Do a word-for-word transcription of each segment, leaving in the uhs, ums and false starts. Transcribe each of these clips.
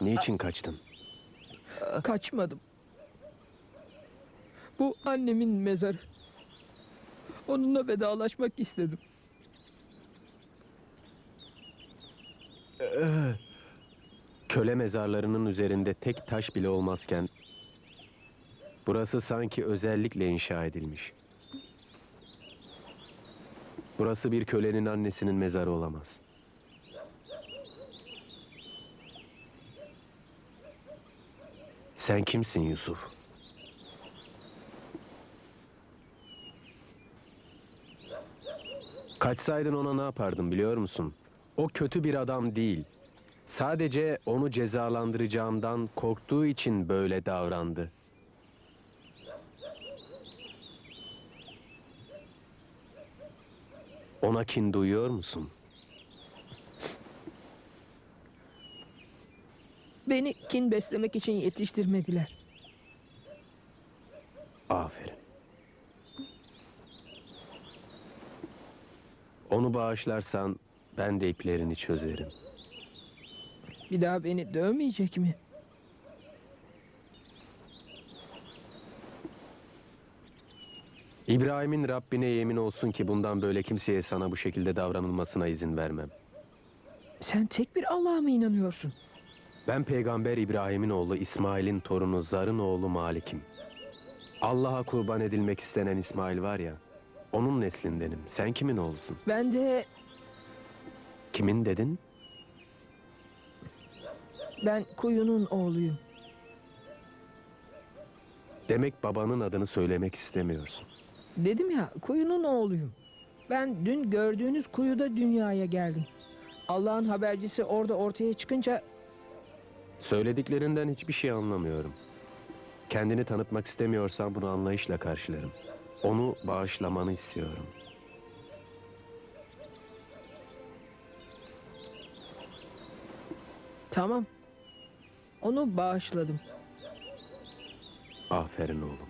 Niçin kaçtın? Kaçmadım. Bu annemin mezarı. Onunla vedalaşmak istedim. Köle mezarlarının üzerinde tek taş bile olmazken burası sanki özellikle inşa edilmiş. Burası bir kölenin annesinin mezarı olamaz. Sen kimsin Yusuf? Kaçsaydın ona ne yapardın biliyor musun? O kötü bir adam değil. Sadece onu cezalandıracağımdan korktuğu için böyle davrandı. Ona kin duyuyor musun? Beni kin beslemek için yetiştirmediler. Aferin. Onu bağışlarsan ben de iplerini çözerim. Bir daha beni dövmeyecek mi? İbrahim'in Rabbine yemin olsun ki bundan böyle kimseye sana bu şekilde davranılmasına izin vermem. Sen tek bir Allah'a mı inanıyorsun? Ben Peygamber İbrahim'in oğlu İsmail'in torunu Zar'ın oğlu Malik'im. Allah'a kurban edilmek istenen İsmail var ya, onun neslindenim. Sen kimin oğlusun? Ben de... Kimin dedin? Ben kuyunun oğluyum. Demek babanın adını söylemek istemiyorsun. Dedim ya, kuyunun oğluyum. Ben dün gördüğünüz kuyuda dünyaya geldim. Allah'ın habercisi orada ortaya çıkınca... Söylediklerinden hiçbir şey anlamıyorum. Kendini tanıtmak istemiyorsan bunu anlayışla karşılarım. Onu bağışlamanı istiyorum. Tamam. Onu bağışladım. Aferin oğlum.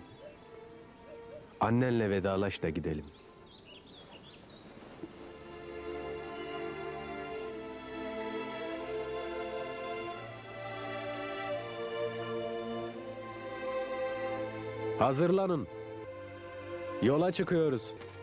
Annenle vedalaş da gidelim. Hazırlanın. Yola çıkıyoruz.